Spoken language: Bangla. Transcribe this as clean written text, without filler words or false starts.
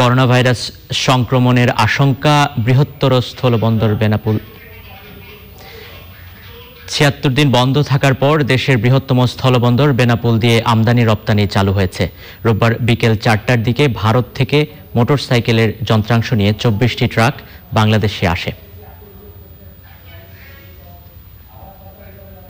করোনা ভাইরাস সংক্রমণের আশঙ্কা বৃহত্তর স্থলবন্দর বেনাপোল। ৭৬ দিন বন্ধ থাকার পর দেশের বৃহত্তম স্থলবন্দর বেনাপোল দিয়ে আমদানি রপ্তানি চালু হয়েছে। রোববার বিকেল ৪টার দিকে ভারত থেকে মোটরসাইকেলের যন্ত্রাংশ নিয়ে ২৪টি ট্রাক বাংলাদেশে আসে।